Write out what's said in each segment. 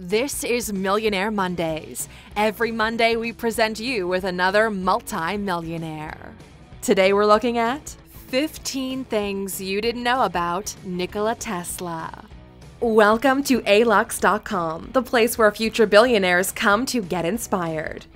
This is Millionaire Mondays. Every Monday we present you with another multi-millionaire. Today we're looking at 15 things you didn't know about Nikola Tesla. Welcome to ALUX.com, the place where future billionaires come to get inspired.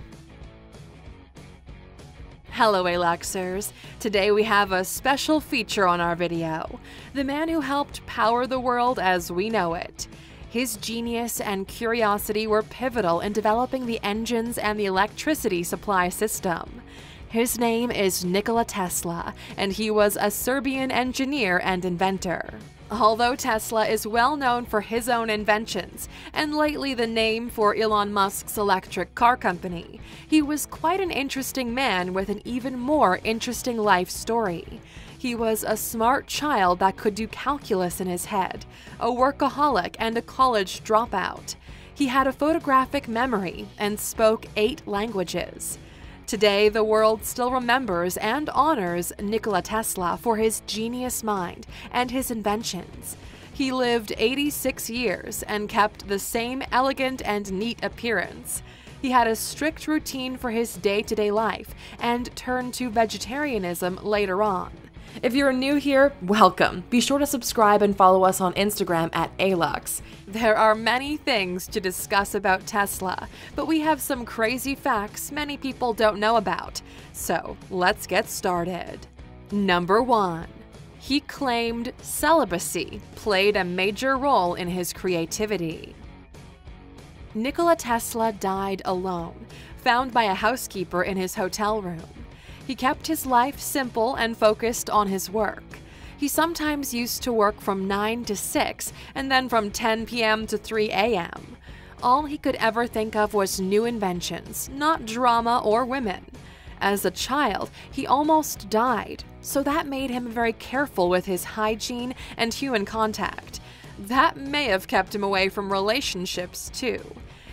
Hello ALUXers! Today we have a special feature on our video. The man who helped power the world as we know it. His genius and curiosity were pivotal in developing the engines and the electricity supply system. His name is Nikola Tesla, and he was a Serbian engineer and inventor. Although Tesla is well known for his own inventions, and lately the name for Elon Musk's electric car company, he was quite an interesting man with an even more interesting life story. He was a smart child that could do calculus in his head, a workaholic and a college dropout. He had a photographic memory and spoke 8 languages. Today, the world still remembers and honors Nikola Tesla for his genius mind and his inventions. He lived 86 years and kept the same elegant and neat appearance. He had a strict routine for his day-to-day life and turned to vegetarianism later on. If you're new here, welcome. Be sure to subscribe and follow us on Instagram at ALUX. There are many things to discuss about Tesla, but we have some crazy facts many people don't know about. So let's get started. Number 1. He claimed celibacy played a major role in his creativity. Nikola Tesla died alone, found by a housekeeper in his hotel room. He kept his life simple and focused on his work. He sometimes used to work from 9 to 6 and then from 10 p.m. to 3 a.m. All he could ever think of was new inventions, not drama or women. As a child, he almost died, so that made him very careful with his hygiene and human contact. That may have kept him away from relationships, too.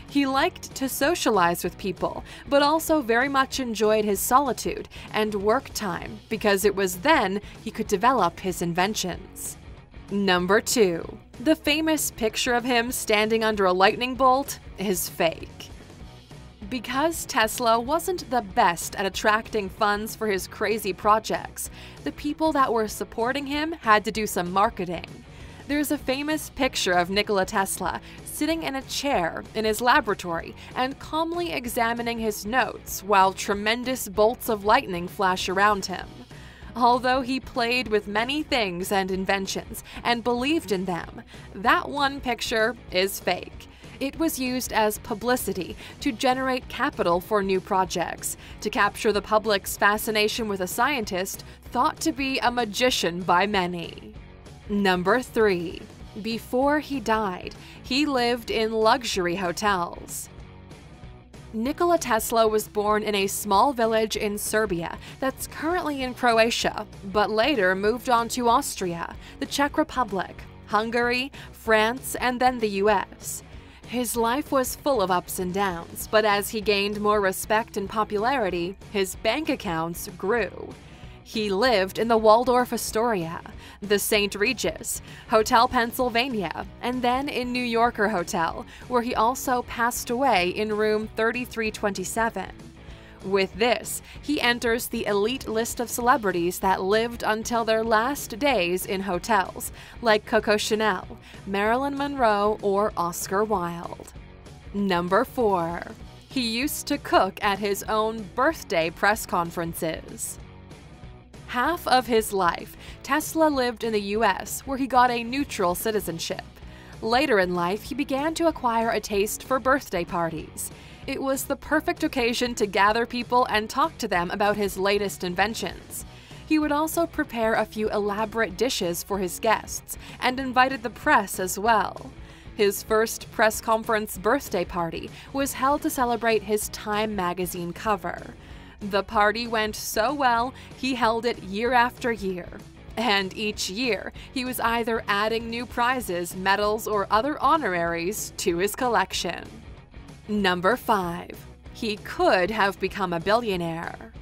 He liked to socialize with people, but also very much enjoyed his solitude and work time because it was then he could develop his inventions. Number 2. The famous picture of him standing under a lightning bolt is fake. Because Tesla wasn't the best at attracting funds for his crazy projects, the people that were supporting him had to do some marketing. There's a famous picture of Nikola Tesla sitting in a chair in his laboratory and calmly examining his notes while tremendous bolts of lightning flash around him. Although he played with many things and inventions and believed in them, that one picture is fake. It was used as publicity to generate capital for new projects, to capture the public's fascination with a scientist thought to be a magician by many. Number 3. Before he died, he lived in luxury hotels. Nikola Tesla was born in a small village in Serbia that's currently in Croatia, but later moved on to Austria, the Czech Republic, Hungary, France, and then the US. His life was full of ups and downs, but as he gained more respect and popularity, his bank accounts grew. He lived in the Waldorf Astoria, the St. Regis, Hotel Pennsylvania, and then in New Yorker Hotel, where he also passed away in room 3327. With this, he enters the elite list of celebrities that lived until their last days in hotels, like Coco Chanel, Marilyn Monroe, or Oscar Wilde. Number 4. He used to cook at his own birthday press conferences. Half of his life, Tesla lived in the US, where he got a neutral citizenship. Later in life, he began to acquire a taste for birthday parties. It was the perfect occasion to gather people and talk to them about his latest inventions. He would also prepare a few elaborate dishes for his guests and invited the press as well. His first press conference birthday party was held to celebrate his Time magazine cover. The party went so well, he held it year after year. And each year, he was either adding new prizes, medals, or other honoraries to his collection. Number 5. He could have become a billionaire.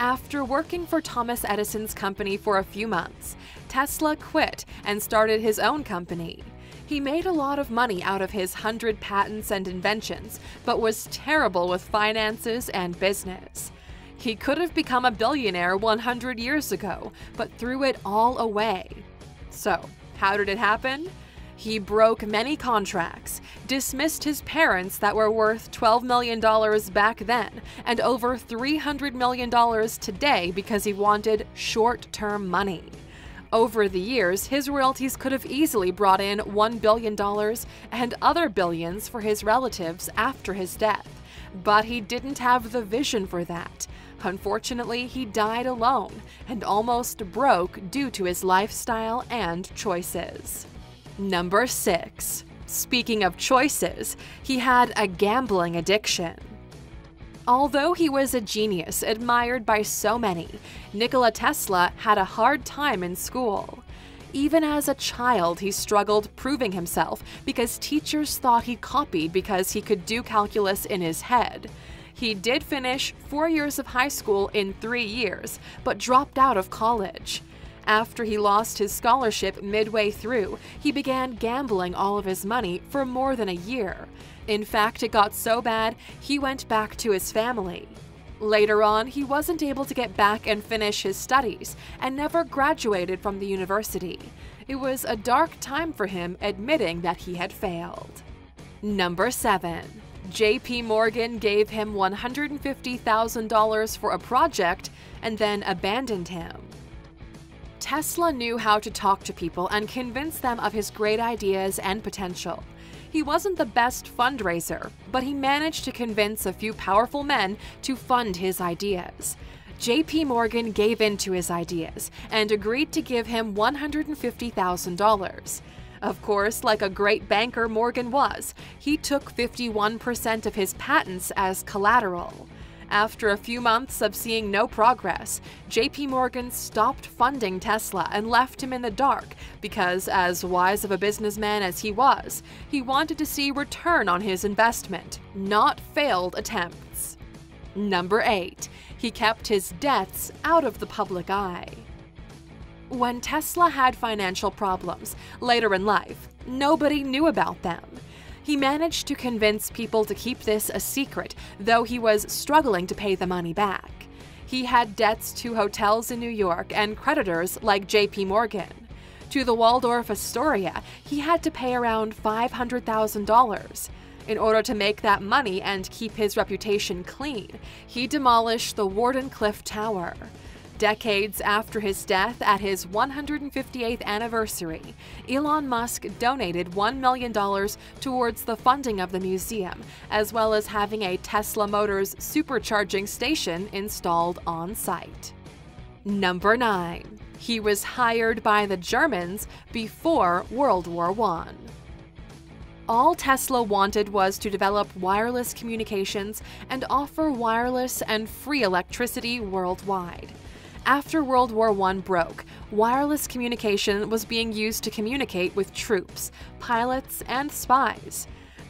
After working for Thomas Edison's company for a few months, Tesla quit and started his own company. He made a lot of money out of his 100 patents and inventions, but was terrible with finances and business. He could have become a billionaire 100 years ago, but threw it all away. So, how did it happen? He broke many contracts, dismissed his parents that were worth $12 million back then and over $300 million today because he wanted short-term money. Over the years, his royalties could have easily brought in $1 billion and other billions for his relatives after his death, but he didn't have the vision for that. Unfortunately, he died alone and almost broke due to his lifestyle and choices. Number 6. Speaking of choices, he had a gambling addiction. Although he was a genius admired by so many, Nikola Tesla had a hard time in school. Even as a child, he struggled proving himself because teachers thought he copied because he could do calculus in his head. He did finish 4 years of high school in 3 years, but dropped out of college. After he lost his scholarship midway through, he began gambling all of his money for more than a year. In fact, it got so bad, he went back to his family. Later on, he wasn't able to get back and finish his studies and never graduated from the university. It was a dark time for him admitting that he had failed. Number 7. J.P. Morgan gave him $150,000 for a project and then abandoned him. Tesla knew how to talk to people and convince them of his great ideas and potential. He wasn't the best fundraiser, but he managed to convince a few powerful men to fund his ideas. J.P. Morgan gave in to his ideas and agreed to give him $150,000. Of course, like a great banker Morgan was, he took 51% of his patents as collateral. After a few months of seeing no progress, J.P. Morgan stopped funding Tesla and left him in the dark because, as wise of a businessman as he was, he wanted to see return on his investment, not failed attempts. Number 8. He kept his debts out of the public eye. When Tesla had financial problems later in life, nobody knew about them. He managed to convince people to keep this a secret, though he was struggling to pay the money back. He had debts to hotels in New York and creditors like J.P. Morgan. To the Waldorf Astoria, he had to pay around $500,000. In order to make that money and keep his reputation clean, he demolished the Wardenclyffe Tower. Decades after his death, at his 158th anniversary, Elon Musk donated $1 million towards the funding of the museum, as well as having a Tesla Motors supercharging station installed on site. Number 9. He was hired by the Germans before World War I. All Tesla wanted was to develop wireless communications and offer wireless and free electricity worldwide. After World War I broke, wireless communication was being used to communicate with troops, pilots, and spies.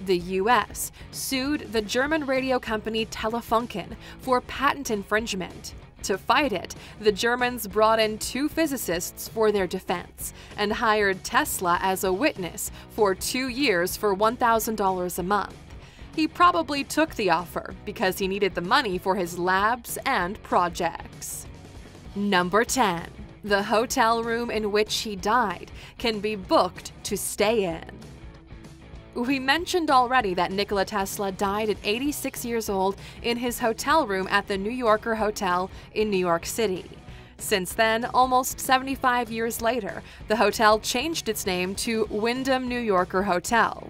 The U.S. sued the German radio company Telefunken for patent infringement. To fight it, the Germans brought in 2 physicists for their defense and hired Tesla as a witness for 2 years for $1,000 a month. He probably took the offer because he needed the money for his labs and projects. Number 10. The hotel room in which he died can be booked to stay in. We mentioned already that Nikola Tesla died at 86 years old in his hotel room at the New Yorker Hotel in New York City. Since then, almost 75 years later, the hotel changed its name to Wyndham New Yorker Hotel.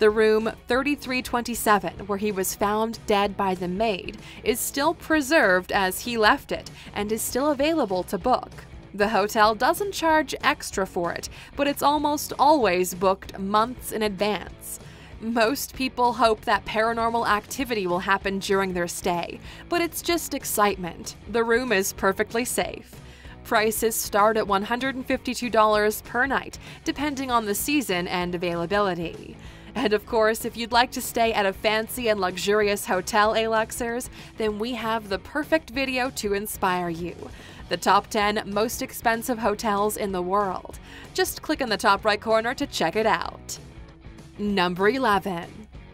The room 3327, where he was found dead by the maid, is still preserved as he left it and is still available to book. The hotel doesn't charge extra for it, but it's almost always booked months in advance. Most people hope that paranormal activity will happen during their stay, but it's just excitement. The room is perfectly safe. Prices start at $152 per night, depending on the season and availability. And of course, if you'd like to stay at a fancy and luxurious hotel, ALUXers, then we have the perfect video to inspire you. the top 10 most expensive hotels in the world. Just click in the top right corner to check it out. Number 11.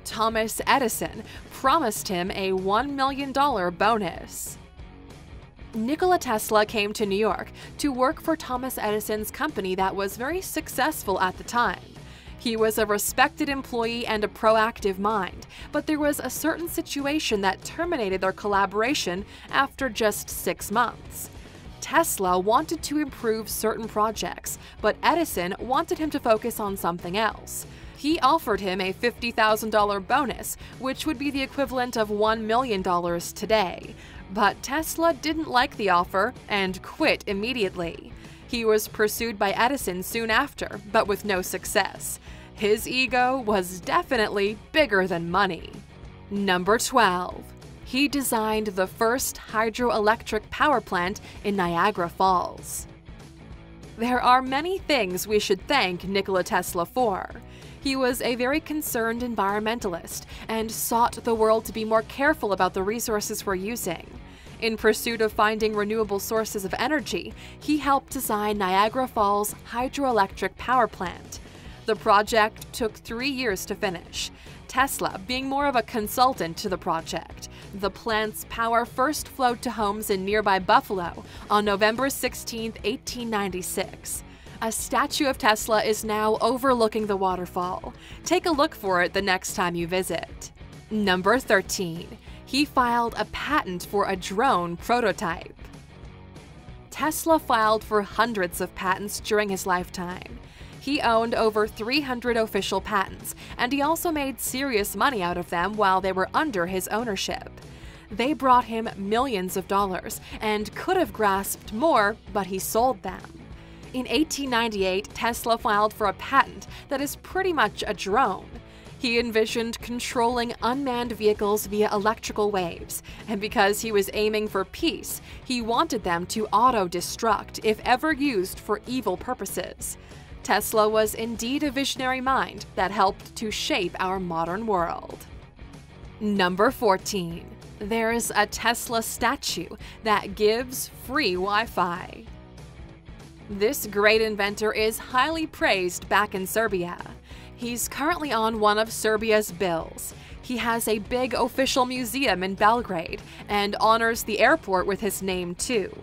Thomas Edison promised him a $1 million bonus. Nikola Tesla came to New York to work for Thomas Edison's company that was very successful at the time. He was a respected employee and a proactive mind, but there was a certain situation that terminated their collaboration after just 6 months. Tesla wanted to improve certain projects, but Edison wanted him to focus on something else. He offered him a $50,000 bonus, which would be the equivalent of $1 million today. But Tesla didn't like the offer and quit immediately. He was pursued by Edison soon after, but with no success. His ego was definitely bigger than money. Number 12. He designed the first hydroelectric power plant in Niagara Falls. There are many things we should thank Nikola Tesla for. He was a very concerned environmentalist and sought the world to be more careful about the resources we're using. In pursuit of finding renewable sources of energy, he helped design Niagara Falls Hydroelectric Power Plant. The project took 3 years to finish, Tesla being more of a consultant to the project. The plant's power first flowed to homes in nearby Buffalo on November 16, 1896. A statue of Tesla is now overlooking the waterfall. Take a look for it the next time you visit. Number 13. He filed a patent for a drone prototype. Tesla filed for hundreds of patents during his lifetime. He owned over 300 official patents, and he also made serious money out of them while they were under his ownership. They brought him millions of dollars and could have grasped more, but he sold them. In 1898, Tesla filed for a patent that is pretty much a drone. He envisioned controlling unmanned vehicles via electrical waves, and because he was aiming for peace, he wanted them to auto-destruct if ever used for evil purposes. Tesla was indeed a visionary mind that helped to shape our modern world. Number 14. There's a Tesla statue that gives free Wi-Fi. This great inventor is highly praised back in Serbia. He's currently on one of Serbia's bills. He has a big official museum in Belgrade and honors the airport with his name too.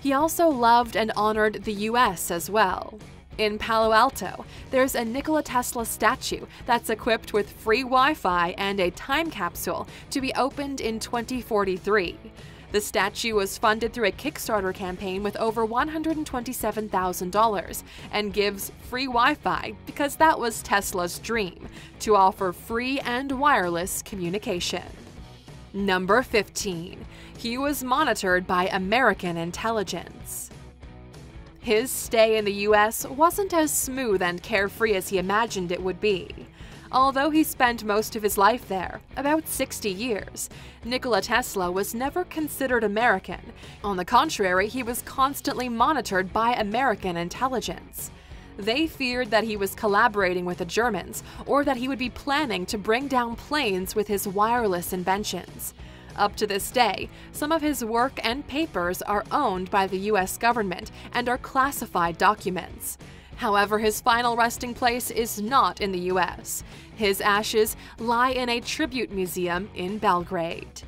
He also loved and honored the US as well. In Palo Alto, there's a Nikola Tesla statue that's equipped with free Wi-Fi and a time capsule to be opened in 2043. The statue was funded through a Kickstarter campaign with over $127,000 and gives free Wi-Fi because that was Tesla's dream, to offer free and wireless communication. Number 15. He was monitored by American intelligence. His stay in the US wasn't as smooth and carefree as he imagined it would be. Although he spent most of his life there, about 60 years, Nikola Tesla was never considered American. On the contrary, he was constantly monitored by American intelligence. They feared that he was collaborating with the Germans, or that he would be planning to bring down planes with his wireless inventions. Up to this day, some of his work and papers are owned by the US government and are classified documents. However, his final resting place is not in the US. His ashes lie in a tribute museum in Belgrade.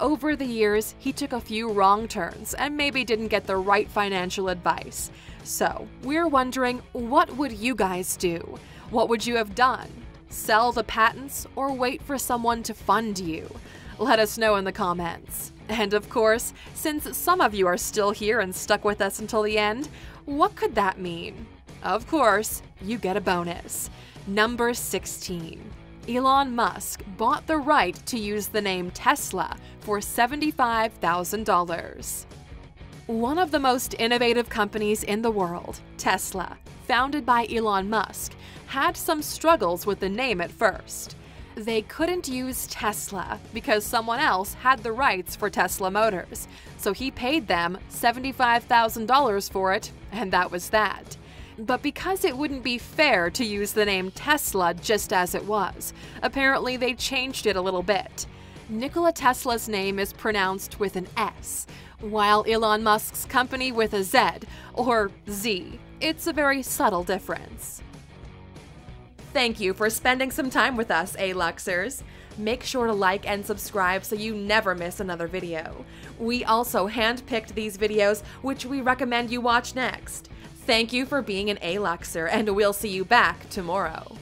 Over the years, he took a few wrong turns and maybe didn't get the right financial advice. So, we're wondering, what would you guys do? What would you have done? Sell the patents or wait for someone to fund you? Let us know in the comments. And of course, since some of you are still here and stuck with us until the end, what could that mean? Of course, you get a bonus. Number 16. Elon Musk bought the right to use the name Tesla for $75,000. One of the most innovative companies in the world, Tesla, founded by Elon Musk, had some struggles with the name at first. They couldn't use Tesla because someone else had the rights for Tesla Motors, so he paid them $75,000 for it, and that was that. But because it wouldn't be fair to use the name Tesla just as it was, apparently they changed it a little bit. Nikola Tesla's name is pronounced with an S, while Elon Musk's company with a Z, or Z. It's a very subtle difference. Thank you for spending some time with us, ALUXers. Make sure to like and subscribe so you never miss another video. We also handpicked these videos, which we recommend you watch next. Thank you for being an ALUXer, and we'll see you back tomorrow.